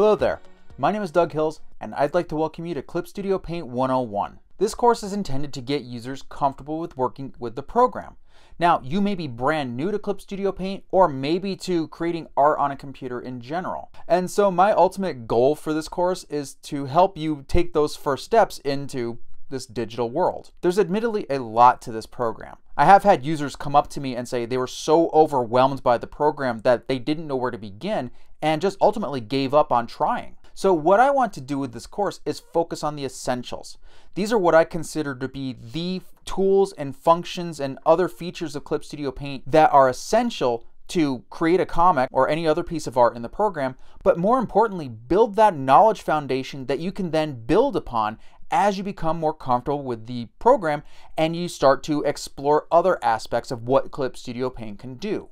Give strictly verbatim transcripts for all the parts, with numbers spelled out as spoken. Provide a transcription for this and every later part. Hello there, my name is Doug Hills, and I'd like to welcome you to Clip Studio Paint one oh one. This course is intended to get users comfortable with working with the program. Now, you may be brand new to Clip Studio Paint, or maybe to creating art on a computer in general. And so my ultimate goal for this course is to help you take those first steps into this digital world. There's admittedly a lot to this program. I have had users come up to me and say they were so overwhelmed by the program that they didn't know where to begin and just ultimately gave up on trying. So what I want to do with this course is focus on the essentials. These are what I consider to be the tools and functions and other features of Clip Studio Paint that are essential to create a comic or any other piece of art in the program, but more importantly, build that knowledge foundation that you can then build upon as you become more comfortable with the program and you start to explore other aspects of what Clip Studio Paint can do.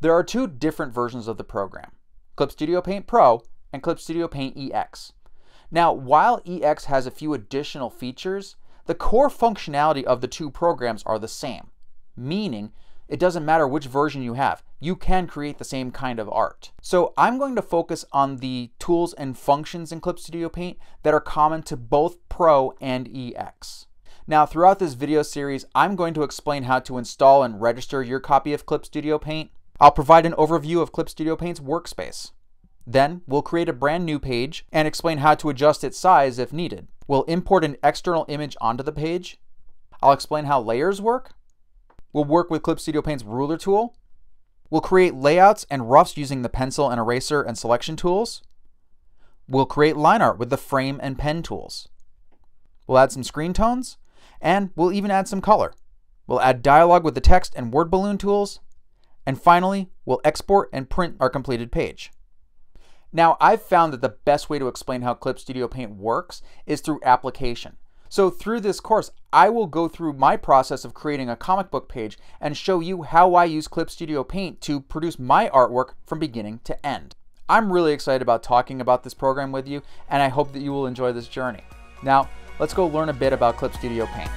There are two different versions of the program, Clip Studio Paint Pro and Clip Studio Paint E X. Now, while E X has a few additional features, the core functionality of the two programs are the same, meaning it doesn't matter which version you have, you can create the same kind of art. So I'm going to focus on the tools and functions in Clip Studio Paint that are common to both Pro and E X. Now, throughout this video series, I'm going to explain how to install and register your copy of Clip Studio Paint. I'll provide an overview of Clip Studio Paint's workspace. Then we'll create a brand new page and explain how to adjust its size if needed. We'll import an external image onto the page. I'll explain how layers work. We'll work with Clip Studio Paint's ruler tool. We'll create layouts and roughs using the pencil and eraser and selection tools. We'll create line art with the frame and pen tools. We'll add some screen tones, and we'll even add some color. We'll add dialogue with the text and word balloon tools. And finally, we'll export and print our completed page. Now, I've found that the best way to explain how Clip Studio Paint works is through application. So through this course, I will go through my process of creating a comic book page and show you how I use Clip Studio Paint to produce my artwork from beginning to end. I'm really excited about talking about this program with you, and I hope that you will enjoy this journey. Now, let's go learn a bit about Clip Studio Paint.